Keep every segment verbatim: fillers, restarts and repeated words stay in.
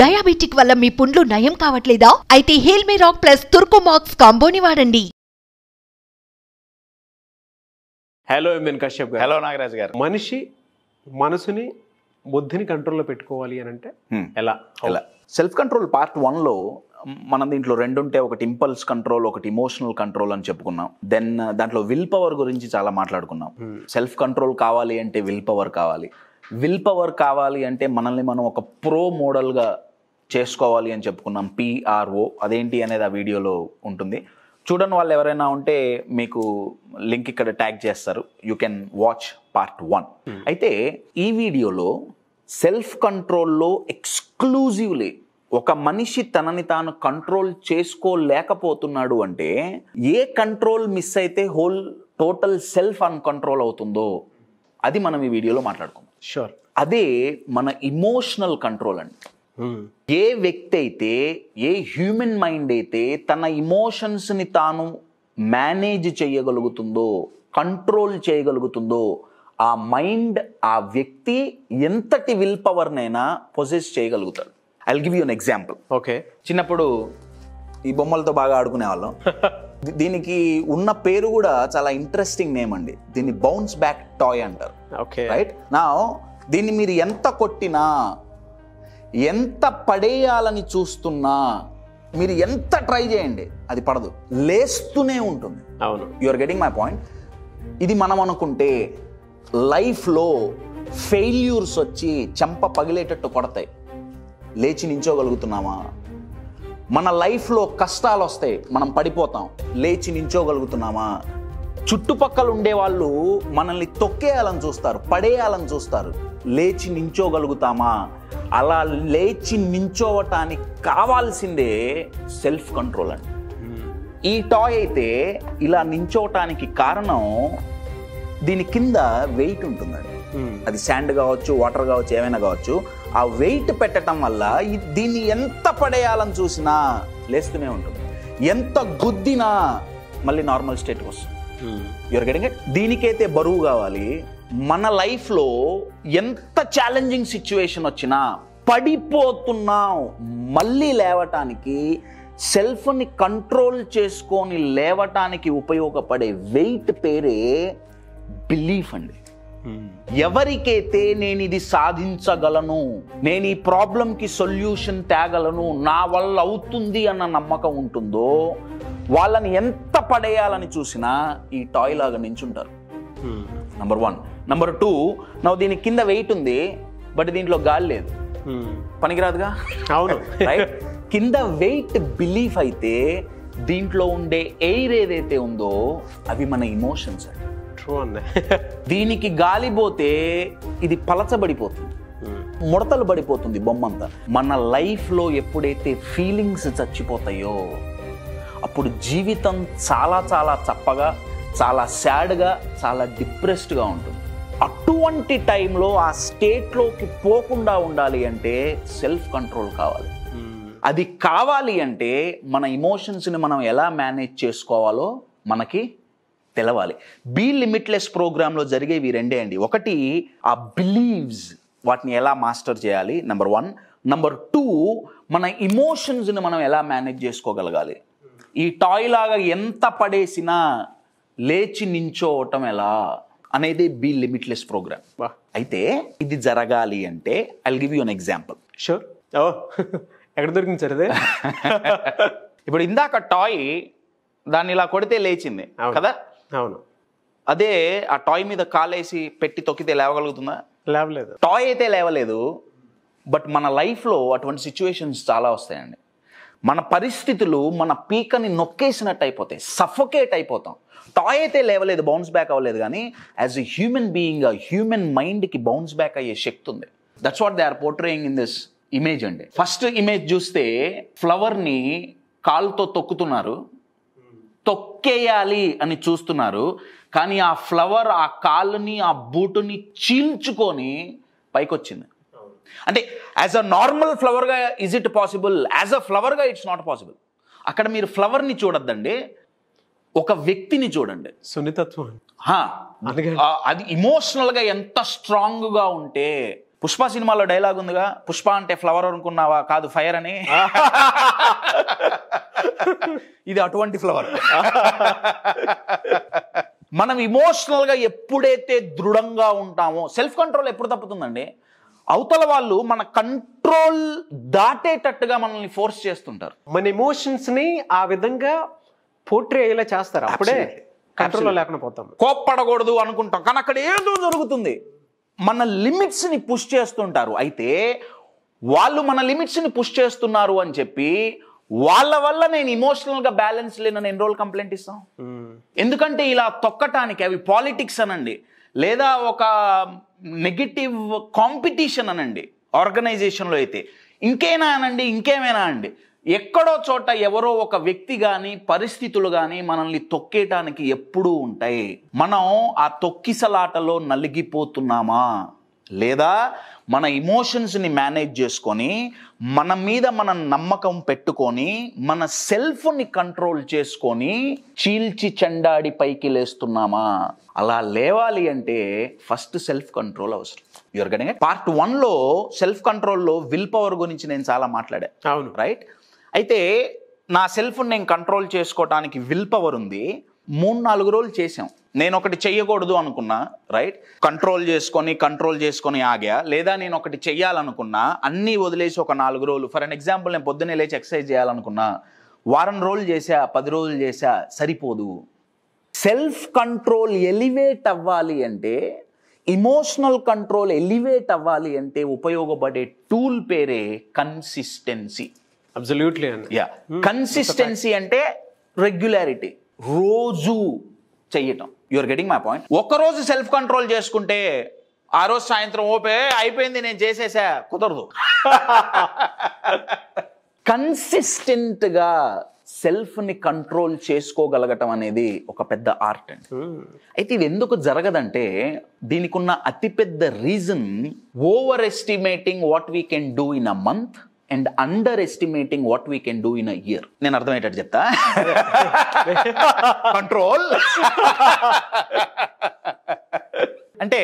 Diabetic వల్ల మీ పుండ్లు నయం కావట్లేదా? అయితే హీల్ మీ రాక్ ప్లస్ తుర్కోమాక్స్ కాంబోని వాడండి. హలో ఎంవిఎన్ కశ్యప్ గారు. హలో నాగరాజ్ గారు. మనిషి మనసుని బుద్ధిని కంట్రోల్లో పెట్టుకోవాలి అని అంటే ఎలా? ఎలా సెల్ఫ్ కంట్రోల్ పార్ట్ వన్లో మనం దీంట్లో రెండు ఉంటే, ఒకటి ఇంపల్స్ కంట్రోల్, ఒకటి ఇమోషనల్ కంట్రోల్ అని చెప్పుకున్నాం. దెన్ దాంట్లో విల్ పవర్ గురించి చాలా మాట్లాడుకున్నాం. సెల్ఫ్ కంట్రోల్ కావాలి అంటే విల్ పవర్ కావాలి, విల్ పవర్ కావాలి అంటే మనల్ని మనం ఒక ప్రో మోడల్గా చేసుకోవాలి అని చెప్పుకున్నాం. పిఆర్ఓ అదేంటి అనేది ఆ వీడియోలో ఉంటుంది. చూడని వాళ్ళు ఎవరైనా ఉంటే మీకు లింక్ ఇక్కడ ట్యాగ్ చేస్తారు, you can watch part one. అయితే ఈ వీడియోలో సెల్ఫ్ కంట్రోల్లో ఎక్స్క్లూజివ్లీ ఒక మనిషి తనని తాను కంట్రోల్ చేసుకోలేకపోతున్నాడు అంటే ఏ కంట్రోల్ మిస్ అయితే హోల్ టోటల్ సెల్ఫ్ అన్కంట్రోల్ అవుతుందో అది మనం ఈ వీడియోలో మాట్లాడుకుందాం. షూర్. అదే మన ఇమోషనల్ కంట్రోల్ అండి. ఏ వ్యక్తి అయితే, ఏ హ్యూమన్ మైండ్ అయితే తన ఇమోషన్స్ని తాను మేనేజ్ చేయగలుగుతుందో, కంట్రోల్ చేయగలుగుతుందో, ఆ మైండ్ ఆ వ్యక్తి ఎంతటి విల్ పవర్నైనా పొజెస్ చేయగలుగుతాడు. I will give you an example. Okay, చిన్నప్పుడు ఈ బొమ్మలతో బాగా ఆడుకునే వాళ్ళం. దీనికి ఉన్న పేరు కూడా చాలా ఇంట్రెస్టింగ్ నేమ్ అండి. దీన్ని బౌన్స్ బ్యాక్ టాయ్ అంటారు. Okay, right. నా దీన్ని మీరు ఎంత కొట్టినా, ఎంత పడేయాలని చూస్తున్నా, మీరు ఎంత ట్రై చేయండి, అది పడదు, లేస్తూనే ఉంటుంది. అవును, యూఆర్ గెటింగ్ మై పాయింట్. ఇది మనం అనుకుంటే లైఫ్లో ఫెయిల్యూర్స్ వచ్చి చెంప పగిలేటట్టు కొడతాయి, లేచి నించోగలుగుతున్నామా? మన లైఫ్లో కష్టాలు వస్తాయి, మనం పడిపోతాం, లేచి నించోగలుగుతున్నామా? చుట్టుపక్కల ఉండేవాళ్ళు మనల్ని తొక్కేయాలని చూస్తారు, పడేయాలని చూస్తారు, లేచి నించోగలుగుతామా? అలా లేచి నించోవటానికి కావాల్సిందే సెల్ఫ్ కంట్రోల్ అండి. ఈ టాయ్ అయితే ఇలా నించోవటానికి కారణం దీని కింద వెయిట్ ఉంటుందండి. అది శాండ్ కావచ్చు, వాటర్ కావచ్చు, ఏమైనా కావచ్చు. ఆ వెయిట్ పెట్టడం వల్ల దీన్ని ఎంత పడేయాలని చూసినా లేస్తూనే ఉంటుంది, ఎంత గుద్దినా మళ్ళీ నార్మల్ స్టేట్కి వస్తుంది. You're getting it. దీనికైతే బరువు కావాలి. మన లైఫ్లో ఎంత ఛాలెంజింగ్ సిచ్యువేషన్ వచ్చినా, పడిపోతున్నా, మళ్ళీ లేవటానికి, సెల్ఫ్ని కంట్రోల్ చేసుకొని లేవటానికి ఉపయోగపడే వెయిట్ పేరే బిలీఫ్ అండి. ఎవరికైతే నేను ఇది సాధించగలను, నేను ఈ ప్రాబ్లంకి సొల్యూషన్ తేగలను, నా వల్ల అవుతుంది అన్న నమ్మకం ఉంటుందో వాళ్ళని ఎంత పడేయాలని చూసినా ఈ టాయ్ లాగా నించుంటారు. Number one. నంబర్ టూ, నా దీని కింద వెయిట్ ఉంది, బట్ దీంట్లో గాలి లేదు, పనికిరాదుగా. అవును, రైట్. కింద వెయిట్ బిలీఫ్ అయితే దీంట్లో ఉండే ఎయిర్ ఏదైతే ఉందో అవి మన ఇమోషన్స్ అండి. దీనికి గాలిపోతే ఇది పలచబడిపోతుంది, ముడతలు పడిపోతుంది బొమ్మంతా. మన లైఫ్లో ఎప్పుడైతే ఫీలింగ్స్ చచ్చిపోతాయో అప్పుడు జీవితం చాలా చాలా చప్పగా, చాలా సాడ్గా, చాలా డిప్రెస్డ్గా ఉంటుంది. అటువంటి టైంలో ఆ స్టేట్లోకి పోకుండా ఉండాలి అంటే సెల్ఫ్ కంట్రోల్ కావాలి. అది కావాలి అంటే మన ఇమోషన్స్ని మనం ఎలా మేనేజ్ చేసుకోవాలో మనకి తెలవాలి. బీ లిమిట్లెస్ ప్రోగ్రాంలో జరిగేవి రెండే అండి. ఒకటి ఆ బిలీవ్స్, వాటిని ఎలా మాస్టర్ చేయాలి, నెంబర్ వన్. నెంబర్ టూ, మన ఇమోషన్స్ని మనం ఎలా మేనేజ్ చేసుకోగలగాలి. ఈ టాయ్ లాగా ఎంత పడేసినా లేచి నించోవటం ఎలా అనేది బీ లిమిట్లెస్ ప్రోగ్రామ్. అయితే ఇది జరగాలి అంటే I will give you an example. Sure. ఓ, ఎక్కడ దొరికింది సార్ అదే? ఇప్పుడు ఇందాక టాయ్ దాన్ని ఇలా కొడితే లేచింది కదా. అవును. అదే ఆ టాయ్ మీద కాలేసి పెట్టి తొక్కితే లేవగలుగుతుందా? లేవలేదు. టాయ్ అయితే లేవలేదు. బట్ మన లైఫ్లో అటువంటి సిచ్యువేషన్స్ చాలా వస్తాయండి. మన పరిస్థితులు మన పీకని నొక్కేసినట్టు అయిపోతాయి, సఫోకేట్ అయిపోతాం. టాయ్ అయితే లేవలేదు, బౌన్స్ బ్యాక్ అవ్వలేదు, కానీ యాజ్ ఎ హ్యూమన్ బీయింగ్ ఆ హ్యూమన్ మైండ్కి బౌన్స్ బ్యాక్ అయ్యే శక్తి ఉంది. That's what they are portraying in this image అండి. ఫస్ట్ ఇమేజ్ చూస్తే ఫ్లవర్ని కాలుతో తొక్కుతున్నారు, తొక్కేయాలి అని చూస్తున్నారు, కానీ ఆ ఫ్లవర్ ఆ కాలుని ఆ బూటుని చీల్చుకొని పైకొచ్చింది. అంటే యాజ్ అ నార్మల్ ఫ్లవర్గా is it possible? As a ఫ్లవర్గా ఇట్స్ నాట్ పాసిబుల్. అక్కడ మీరు ఫ్లవర్ని చూడొద్దండి, ఒక వ్యక్తిని చూడండి. సున్నితత్వం అది ఇమోషనల్గా ఎంత స్ట్రాంగ్గా ఉంటే పుష్ప సినిమాలో డైలాగ్ ఉందిగా, పుష్ప అంటే ఫ్లవర్ అనుకున్నావా, కాదు ఫైర్ అని. ఇది అటువంటి ఫ్లవర్. మనం ఇమోషనల్గా ఎప్పుడైతే దృఢంగా ఉంటామో సెల్ఫ్ కంట్రోల్ ఎప్పుడు తప్పుతుందండి, అవతల వాళ్ళు మన కంట్రోల్ దాటేటట్టుగా మనల్ని ఫోర్స్ చేస్తుంటారు. మన ఎమోషన్స్ని ఆ విధంగా పోర్ట్రే అయ్యేలా చేస్తారు, అప్పుడే కంట్రోల్లో లేకుండా పోతాం. కోప్పడకూడదు అనుకుంటాం కానీ అక్కడ ఏదో జరుగుతుంది, మన లిమిట్స్ని పుష్ చేస్తుంటారు. అయితే వాళ్ళు మన లిమిట్స్ని పుష్ చేస్తున్నారు అని చెప్పి వాళ్ళ వల్ల నేను ఇమోషనల్గా బ్యాలెన్స్ లేనని ఎన్ని రోజులు కంప్లైంట్ ఇస్తాం? ఎందుకంటే ఇలా తొక్కటానికి అవి పాలిటిక్స్ అనండి, లేదా ఒక నెగిటివ్ కాంపిటీషన్ అనండి, ఆర్గనైజేషన్లో అయితే ఇంకేనా అనండి, ఇంకేమైనా అండి, ఎక్కడో చోట ఎవరో ఒక వ్యక్తి కానీ పరిస్థితులు కానీ మనల్ని తొక్కేయటానికి ఎప్పుడూ ఉంటాయి. మనం ఆ తొక్కిసలాటలో నలిగిపోతున్నామా, లేదా మన ఇమోషన్స్ని మేనేజ్ చేసుకొని మన మీద మన నమ్మకం పెట్టుకొని మన సెల్ఫ్ని కంట్రోల్ చేసుకొని చీల్చి చెండాడి పైకి లేస్తున్నామా? అలా లేవాలి అంటే ఫస్ట్ సెల్ఫ్ కంట్రోల్ అవసరం. Your getting it. పార్ట్ వన్లో సెల్ఫ్ కంట్రోల్లో విల్ పవర్ గురించి నేను చాలా మాట్లాడా. అవును, రైట్. అయితే నా సెల్ఫ్ని నేను కంట్రోల్ చేసుకోవటానికి విల్ పవర్ ఉంది. మూడు నాలుగు రోజులు చేసాం. నేను ఒకటి చెయ్యకూడదు అనుకున్నా, రైట్, కంట్రోల్ చేసుకొని కంట్రోల్ చేసుకొని ఆగా. లేదా నేను ఒకటి చెయ్యాలనుకున్నా, అన్నీ వదిలేసి ఒక నాలుగు రోజులు, ఫర్ అన్ ఎగ్జాంపుల్ నేను పొద్దున్నే లేచి ఎక్సర్సైజ్ చేయాలనుకున్నా, వారం రోజులు చేసా, పది రోజులు చేసా, సరిపోదు. సెల్ఫ్ కంట్రోల్ ఎలివేట్ అవ్వాలి అంటే, ఇమోషనల్ కంట్రోల్ ఎలివేట్ అవ్వాలి అంటే ఉపయోగపడే టూల్ పేరే కన్సిస్టెన్సీ. అబ్సల్యూట్లీ. యా, కన్సిస్టెన్సీ అంటే రెగ్యులారిటీ, రోజు చెయ్యటం. You're getting my point. ఒక్కరోజు సెల్ఫ్ కంట్రోల్ చేసుకుంటే ఆ రోజు సాయంత్రం ఓపే అయిపోయింది నేను చేసేసా, కుదరదు. కన్సిస్టెంట్గా సెల్ఫ్ని కంట్రోల్ చేసుకోగలగటం అనేది ఒక పెద్ద ఆర్ట్ అండి. అయితే ఇది ఎందుకు జరగదంటే దీనికి ఉన్న అతిపెద్ద reason over estimating what we can do in a month and under estimating what we can do in a year. నేను అర్థమయ్యేటట్టు చెప్తా. కంట్రోల్ అంటే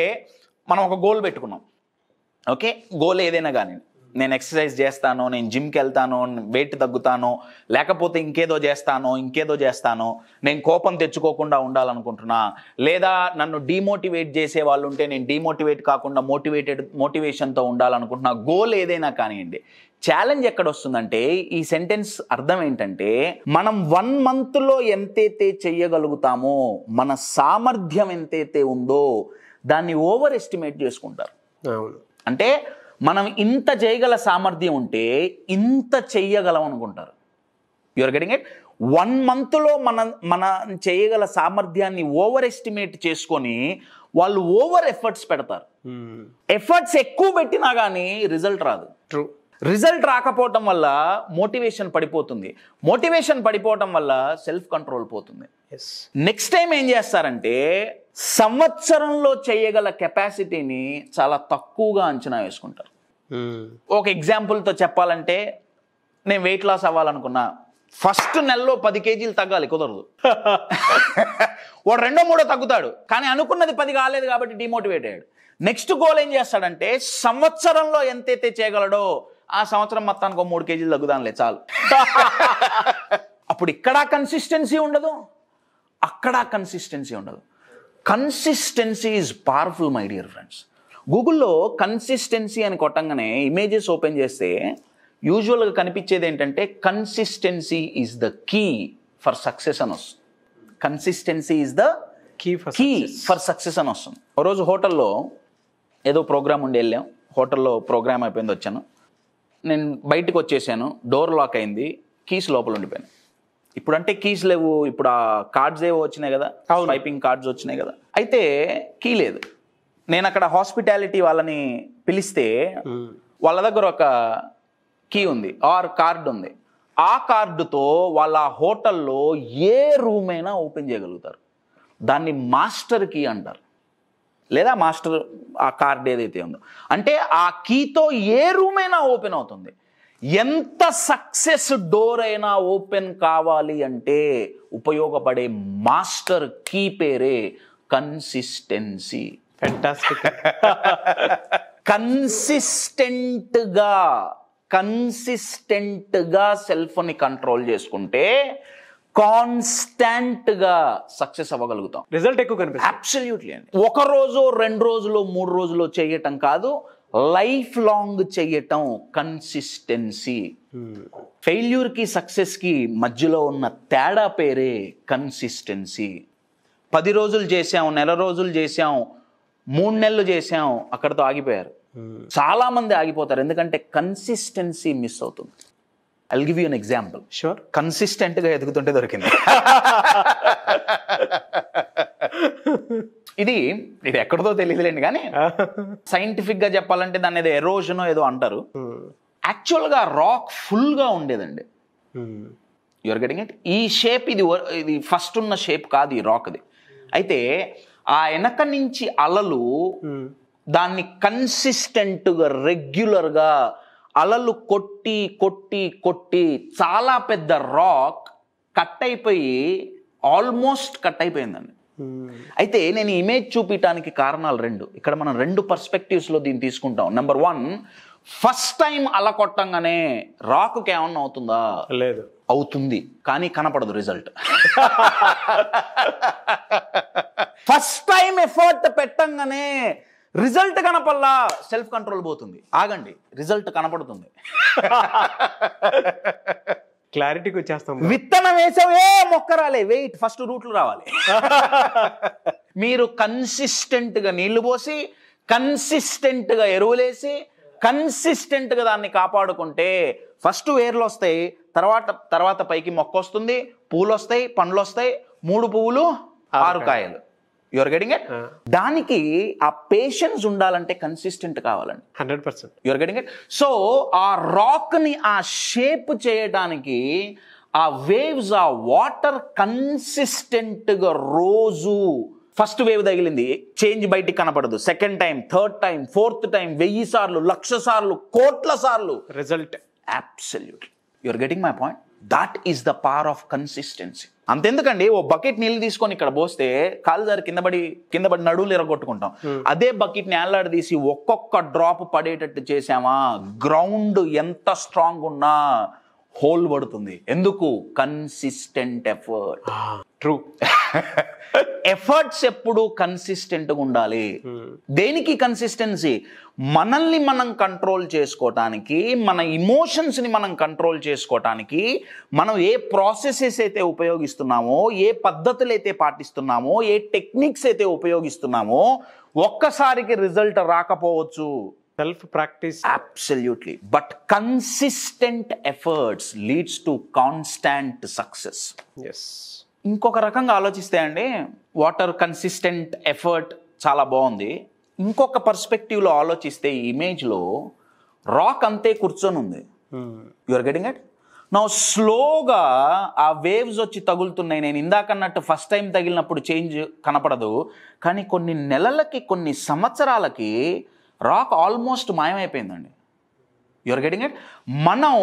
మనం ఒక గోల్ పెట్టుకున్నాం, ఓకే, గోల్ ఏదైనా కానీ, నేను ఎక్సర్సైజ్ చేస్తాను, నేను జిమ్కి వెళ్తాను, వెయిట్ తగ్గుతాను, లేకపోతే ఇంకేదో చేస్తాను ఇంకేదో చేస్తాను నేను కోపం తెచ్చుకోకుండా ఉండాలనుకుంటున్నా, లేదా నన్ను డీమోటివేట్ చేసే వాళ్ళు ఉంటే నేను డీమోటివేట్ కాకుండా మోటివేటెడ్ మోటివేషన్తో ఉండాలనుకుంటున్నా, గోల్ ఏదైనా కానివ్వండి. ఛాలెంజ్ ఎక్కడ వస్తుందంటే, ఈ సెంటెన్స్ అర్థం ఏంటంటే, మనం వన్ మంత్లో ఎంతైతే చెయ్యగలుగుతామో, మన సామర్థ్యం ఎంతైతే ఉందో దాన్ని ఓవర్ ఎస్టిమేట్ చేసుకుంటారు. అంటే మనం ఇంత చేయగల సామర్థ్యం ఉంటే ఇంత చెయ్యగలం అనుకుంటారు. You're getting it. వన్ మంత్లో మనం మన చేయగల సామర్థ్యాన్ని ఓవర్ ఎస్టిమేట్ చేసుకొని వాళ్ళు ఓవర్ ఎఫర్ట్స్ పెడతారు. ఎఫర్ట్స్ ఎక్కువ పెట్టినా కానీ రిజల్ట్ రాదు. ట్రూ. రిజల్ట్ రాకపోవటం వల్ల మోటివేషన్ పడిపోతుంది, మోటివేషన్ పడిపోవటం వల్ల సెల్ఫ్ కంట్రోల్ పోతుంది. నెక్స్ట్ టైం ఏం చేస్తారంటే, సంవత్సరంలో చేయగల కెపాసిటీని చాలా తక్కువగా అంచనా వేసుకుంటారు. ఒక ఎగ్జాంపుల్తో చెప్పాలంటే, నేను వెయిట్ లాస్ అవ్వాలనుకున్నా, ఫస్ట్ నెలలో పది కేజీలు తగ్గాలి, కుదరదు. వాడు రెండో మూడో తగ్గుతాడు కానీ అనుకున్నది పది కాలేదు కాబట్టి డిమోటివేట్ అయ్యాడు. నెక్స్ట్ గోల్ ఏం చేస్తాడంటే, సంవత్సరంలో ఎంతైతే చేయగలడో ఆ సంవత్సరం మొత్తానికి ఒక మూడు కేజీలు తగ్గుదానులే చాలు. అప్పుడు ఇక్కడ కన్సిస్టెన్సీ ఉండదు, అక్కడ కన్సిస్టెన్సీ ఉండదు. Consistency is powerful my dear friends. గూగుల్లో కన్సిస్టెన్సీ అని కొట్టంగానే ఇమేజెస్ ఓపెన్ చేస్తే యూజువల్గా కనిపించేది ఏంటంటే, consistency is the key for success అని వస్తుంది. Consistency is the key key for success అని వస్తుంది. ఓ రోజు హోటల్లో ఏదో ప్రోగ్రామ్ ఉండి వెళ్ళాం, హోటల్లో ప్రోగ్రామ్ అయిపోయింది, వచ్చాను, నేను బయటకు వచ్చేసాను, డోర్ లాక్ అయింది, కీస్ లోపల ఉండిపోయాను. ఇప్పుడు అంటే కీస్ లేవు, ఇప్పుడు ఆ కార్డ్స్ ఏవో వచ్చినాయి కదా, స్వైపింగ్ కార్డ్స్ వచ్చినాయి కదా. అయితే కీ లేదు. నేను అక్కడ హాస్పిటాలిటీ వాళ్ళని పిలిస్తే వాళ్ళ దగ్గర ఒక కీ ఉంది, ఆర్ కార్డు ఉంది. ఆ కార్డుతో వాళ్ళ హోటల్లో ఏ రూమ్ అయినా ఓపెన్ చేయగలుగుతారు. దాన్ని మాస్టర్ కీ అంటారు, లేదా మాస్టర్ ఆ కార్డ్ ఏదైతే ఉందో. అంటే ఆ కీతో ఏ రూమ్ అయినా ఓపెన్ అవుతుంది. ఎంత సక్సెస్ డోర్ అయినా ఓపెన్ కావాలి అంటే ఉపయోగపడే మాస్టర్ కీ పేరే consistency. Fantastic. consistent ga consistent ga self ni control చేసుకుంటే కాన్స్టెంట్ గా సక్సెస్ అవ్వగలుగుతాం. రిజల్ట్ ఎక్కువ కనిపిస్తుంది. అబ్సల్యూట్లీ అండి. ఒక రోజు రెండు రోజులు మూడు రోజులు చేయటం కాదు, లైఫ్ లాంగ్ చేయటం కన్సిస్టెన్సీ. ఫెయిల్యూర్కి సక్సెస్కి మధ్యలో ఉన్న తేడా పేరే కన్సిస్టెన్సీ. పది రోజులు చేసాం, నెల రోజులు చేసాం, మూడు నెలలు చేసాం, అక్కడతో ఆగిపోయారు. చాలామంది ఆగిపోతారు ఎందుకంటే కన్సిస్టెన్సీ మిస్ అవుతుంది. I'll give you an example. Sure. Consistent ga edugutunte dorikindi. ఇది ఇది ఎక్కడదో తెలియదులేండి, కానీ సైంటిఫిక్ గా చెప్పాలంటే దాన్ని ఏదో ఎరోజన్ ఏదో అంటారు. యాక్చువల్ గా రాక్ ఫుల్ గా ఉండేదండి. You are getting it. ఈ షేప్ ఇది ఇది ఫస్ట్ ఉన్న షేప్ కాదు ఈ రాక్ది. అయితే ఆ వెనక నుంచి అలలు దాన్ని కన్సిస్టెంట్ గా రెగ్యులర్ గా అలలు కొట్టి కొట్టి కొట్టి చాలా పెద్ద రాక్ కట్ అయిపోయి ఆల్మోస్ట్ కట్ అయిపోయిందండి. అయితే నేను ఇమేజ్ చూపించడానికి కారణాలు రెండు. ఇక్కడ మనం రెండు పర్స్పెక్టివ్స్లో దీన్ని తీసుకుంటాం. నెంబర్ వన్, ఫస్ట్ టైం అల కొట్టంగానే రాక్కి ఏమన్నా అవుతుందా? లేదు. అవుతుంది, కానీ కనపడదు రిజల్ట్. ఫస్ట్ టైం ఎఫర్ట్ పెట్టంగానే రిజల్ట్ కనపల్లా, సెల్ఫ్ కంట్రోల్ పోతుంది. ఆగండి, రిజల్ట్ కనపడుతుంది, క్లారిటీకి వచ్చేస్తాం. విత్తనం వేసావే మొక్క రాలే, వెయిట్, ఫస్ట్ రూట్లు రావాలి. మీరు కన్సిస్టెంట్గా నీళ్లు పోసి, కన్సిస్టెంట్గా ఎరువులేసి, కన్సిస్టెంట్గా దాన్ని కాపాడుకుంటే ఫస్ట్ వేర్లు వస్తాయి, తర్వాత తర్వాత పైకి మొక్క వస్తుంది, పూలు వస్తాయి, పండ్లు వస్తాయి, మూడు పువ్వులు ఆరు కాయలు. You are getting it? Uh-huh. దానికి ఆ పేషెన్స్ ఉండాలంటే కన్సిస్టెంట్ కావాలండి. Hundred percent you are getting it. So ఆ రాక్ని ఆ షేప్ చేయడానికి ఆ వేవ్స్, ఆ వాటర్ కన్సిస్టెంట్గా రోజు ఫస్ట్ వేవ్ తగిలింది, చేంజ్ బయటికి కనపడదు. Second time, third time, fourth time, వెయ్యి సార్లు, లక్ష సార్లు, కోట్ల సార్లు result. Absolutely you are getting my point. That is the power of consistency. అంతెందుకండి, ఓ బకెట్ నీళ్ళు తీసుకొని ఇక్కడ పోస్తే కాలుజారి కింద పడి కింద పడి నడువులు ఎరగొట్టుకుంటాం. అదే బకెట్ నేలాడి తీసి ఒక్కొక్క డ్రాప్ పడేటట్టు చేసామా, గ్రౌండ్ ఎంత స్ట్రాంగ్ ఉన్నా హోల్ పడుతుంది. ఎందుకు? Consistent effort. ట్రూ. ఎఫర్ట్స్ ఎప్పుడు కన్సిస్టెంట్గా ఉండాలి. దేనికి కన్సిస్టెన్సీ? మనల్ని మనం కంట్రోల్ చేసుకోవటానికి, మన ఇమోషన్స్ని మనం కంట్రోల్ చేసుకోవటానికి, మనం ఏ ప్రాసెసెస్ అయితే ఉపయోగిస్తున్నామో, ఏ పద్ధతులు అయితే పాటిస్తున్నామో, ఏ టెక్నిక్స్ అయితే ఉపయోగిస్తున్నామో, ఒక్కసారికి రిజల్ట్ రాకపోవచ్చు. Self practice. Absolutely. But consistent efforts leads to constant success. Yes. ఇంకొక రకంగా ఆలోచిస్తే అండి, వాటర్ కన్సిస్టెంట్ ఎఫర్ట్ చాలా బాగుంది. ఇంకొక పర్స్పెక్టివ్లో ఆలోచిస్తే ఈ ఇమేజ్లో రాక్ అంతే కూర్చొని ఉంది. You are getting it. నా స్లోగా ఆ వేవ్స్ వచ్చి తగులుతున్నాయి. నేను ఇందాకన్నట్టు ఫస్ట్ టైం తగిలినప్పుడు చేంజ్ కనపడదు, కానీ కొన్ని నెలలకి, కొన్ని సంవత్సరాలకి రాక్ ఆల్మోస్ట్ మాయమైపోయిందండి. You are getting it. మనం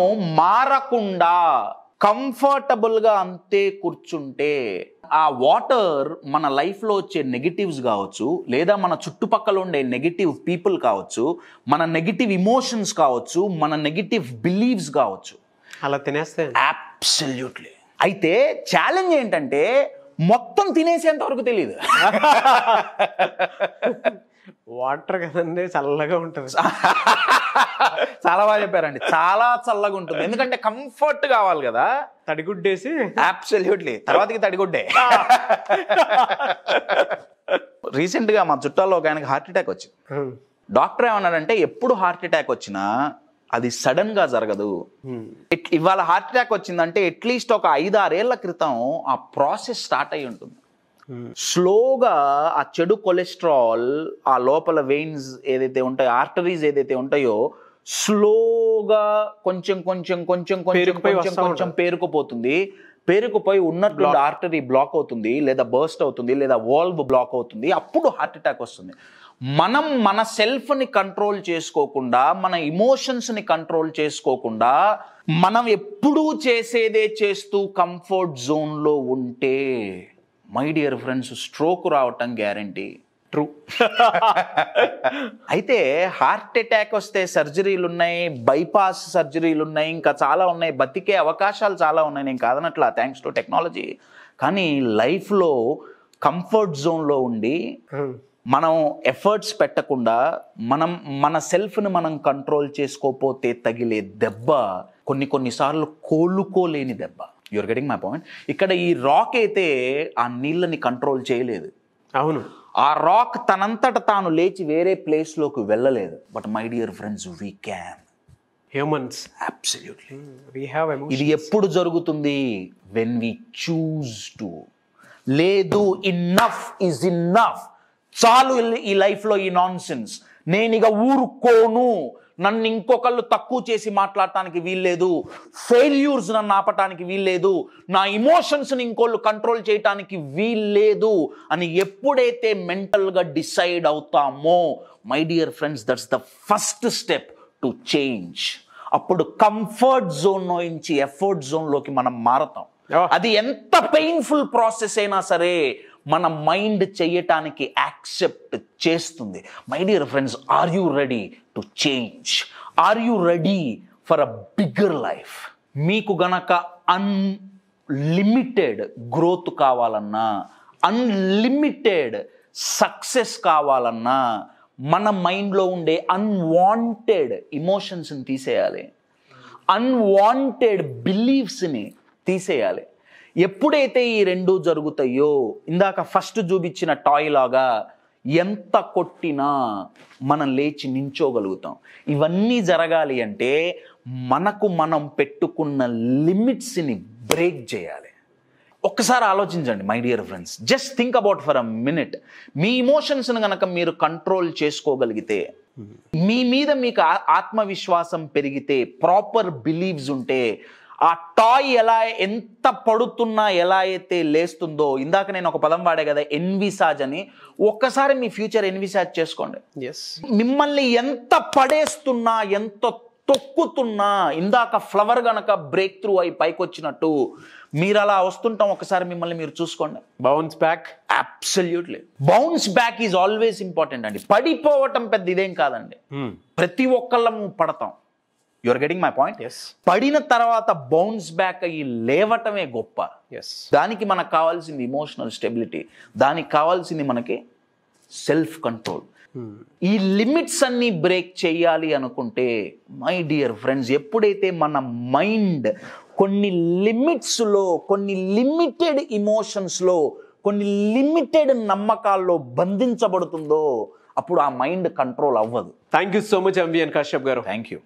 మారకుండా కంఫర్టబుల్గా అంతే కూర్చుంటే ఆ వాటర్ మన లైఫ్లో వచ్చే నెగిటివ్స్ కావచ్చు, లేదా మన చుట్టుపక్కల ఉండే నెగిటివ్ పీపుల్ కావచ్చు, మన నెగిటివ్ ఇమోషన్స్ కావచ్చు, మన నెగిటివ్ బిలీవ్స్ కావచ్చు, అలా తినేస్తే. అబ్సల్యూట్లీ. అయితే ఛాలెంజ్ ఏంటంటే మొత్తం తినేసేంత వరకు తెలియదు. వాటర్ కదండి, చల్లగా ఉంటుంది. చాలా బాగా చెప్పారండి, చాలా చల్లగా ఉంటుంది. ఎందుకంటే కంఫర్ట్ కావాలి కదా, తడిగుడ్డేసి. అబ్సల్యూట్లీ. తర్వాతకి తడిగుడ్డే. రీసెంట్గా మా చుట్టాల్లో ఒక ఆయనకి హార్ట్ అటాక్ వచ్చింది. డాక్టర్ ఏమన్నాడంటే, ఎప్పుడు హార్ట్ అటాక్ వచ్చినా అది సడన్ గా జరగదు. ఇవాళ హార్ట్ అటాక్ వచ్చిందంటే అట్లీస్ట్ ఒక ఐదు ఆరేళ్ల క్రితం ఆ ప్రాసెస్ స్టార్ట్ అయ్యి ఉంటుంది. స్లోగా ఆ చెడు కొలెస్ట్రాల్, ఆ లోపల వెయిన్స్ ఏదైతే ఉంటాయో, ఆర్టరీస్ ఏదైతే ఉంటాయో, స్లోగా కొంచెం కొంచెం కొంచెం కొంచెం కొంచెం కొంచెం పేరుకుపోతుంది. పేరుకుపోయి ఉన్నట్లు ఆర్టరీ బ్లాక్ అవుతుంది, లేదా బర్స్ట్ అవుతుంది, లేదా వాల్వ్ బ్లాక్ అవుతుంది. అప్పుడు హార్ట్ అటాక్ వస్తుంది. మనం మన సెల్ఫ్ని కంట్రోల్ చేసుకోకుండా, మన ఇమోషన్స్ని కంట్రోల్ చేసుకోకుండా, మనం ఎప్పుడూ చేసేదే చేస్తూ కంఫర్ట్ జోన్లో ఉంటే మై డియర్ ఫ్రెండ్స్, స్ట్రోక్ రావటం గ్యారంటీ. ట్రూ. అయితే హార్ట్ అటాక్ వస్తే సర్జరీలు ఉన్నాయి, బైపాస్ సర్జరీలు ఉన్నాయి, ఇంకా చాలా ఉన్నాయి, బతికే అవకాశాలు చాలా ఉన్నాయి, నేను కాదనట్లా థ్యాంక్స్ టు టెక్నాలజీ. కానీ లైఫ్లో కంఫర్ట్ జోన్లో ఉండి మనం ఎఫర్ట్స్ పెట్టకుండా మనం మన సెల్ఫ్ని మనం కంట్రోల్ చేసుకోకపోతే తగిలే దెబ్బ కొన్ని కొన్నిసార్లు కోలుకోలేని దెబ్బ. You're getting my point. ఇక్కడ ఈ రాక్ అయితే ఆ నీళ్ళని కంట్రోల్ చేయలేదు. అవును, ఆ రాక్ తనంతట తాను లేచి వేరే ప్లేస్లోకి వెళ్ళలేదు. But my dear friends, we can humans absolutely we have emotions. ఇది ఎప్పుడు జరుగుతుంది? When we choose to. లేదు, ఇన్నఫ్ ఈజ్ ఇన్నఫ్. చాలు ఈ లైఫ్లో ఈ నాన్ సెన్స్, నేను ఇక ఊరుకోను, నన్ను ఇంకొకళ్ళు తక్కువ చేసి మాట్లాడటానికి వీల్లేదు, ఫెయిల్యూర్స్ నన్ను ఆపటానికి వీల్లేదు, నా ఇమోషన్స్ని ఇంకోళ్ళు కంట్రోల్ చేయటానికి వీల్లేదు అని ఎప్పుడైతే మెంటల్గా డిసైడ్ అవుతామో my dear friends, that's the first step to change. అప్పుడు కంఫర్ట్ జోన్ నుంచి ఎఫర్ట్ జోన్లోకి మనం మారతాం. అది ఎంత పెయిన్ఫుల్ ప్రాసెస్ అయినా సరే మన మైండ్ చేయటానికి యాక్సెప్ట్ చేస్తుంది. My dear friends, are you ready to change? Are you ready for a bigger life? మీకు గనక అన్లిమిటెడ్ గ్రోత్ కావాలన్నా, అన్లిమిటెడ్ సక్సెస్ కావాలన్నా మన మైండ్లో ఉండే అన్వాంటెడ్ ఇమోషన్స్ని తీసేయాలి, అన్వాంటెడ్ బిలీఫ్స్ని తీసేయాలి. ఎప్పుడైతే ఈ రెండు జరుగుతాయో, ఇందాక ఫస్ట్ చూపించిన టాయ్ లాగా ఎంత కొట్టినా మనం లేచి నించోగలుగుతాం. ఇవన్నీ జరగాలి అంటే మనకు మనం పెట్టుకున్న లిమిట్స్ని బ్రేక్ చేయాలి. ఒక్కసారి ఆలోచించండి my dear friends, just think about for a minute. మీ ఇమోషన్స్ని కనుక మీరు కంట్రోల్ చేసుకోగలిగితే, మీ మీద మీకు ఆత్మవిశ్వాసం పెరిగితే, ప్రాపర్ బిలీవ్స్ ఉంటే, ఆ టాయ్ ఎలా ఎంత పడుతున్నా ఎలా అయితే లేస్తుందో, ఇందాక నేను ఒక పదం వాడే కదా ఎన్విసాజ్ అని, ఒక్కసారి మీ ఫ్యూచర్ ఎన్విసాజ్ చేసుకోండి. మిమ్మల్ని ఎంత పడేస్తున్నా, ఎంత తొక్కుతున్నా, ఇందాక ఫ్లవర్ గనక బ్రేక్ త్రూ అయి పైకి వచ్చినట్టు మీరు అలా వస్తుంటాం, ఒకసారి మిమ్మల్ని మీరు చూసుకోండి. Bounce back, absolutely bounce back is always important అండి. పడిపోవటం పెద్ద ఇదేం కాదండి, ప్రతి ఒక్కళ్ళం పడతాం. You are getting my point? Yes. పడిన తర్వాత బౌన్స్ బ్యాక్ అయ్యి లేవటమే గొప్ప. Yes. దానికి మనకు కావాల్సింది ఇమోషనల్ స్టెబిలిటీ, దానికి కావాల్సింది మనకి సెల్ఫ్ కంట్రోల్. ఈ లిమిట్స్ అన్ని బ్రేక్ చేయాలి అనుకుంటే మై డియర్ ఫ్రెండ్స్, ఎప్పుడైతే మన మైండ్ కొన్ని లిమిట్స్లో, కొన్ని లిమిటెడ్ ఇమోషన్స్లో, కొన్ని లిమిటెడ్ నమ్మకాల్లో బంధించబడుతుందో అప్పుడు ఆ మైండ్ కంట్రోల్ అవ్వదు. Thank you so much MVN Kashyap garu. Thank you.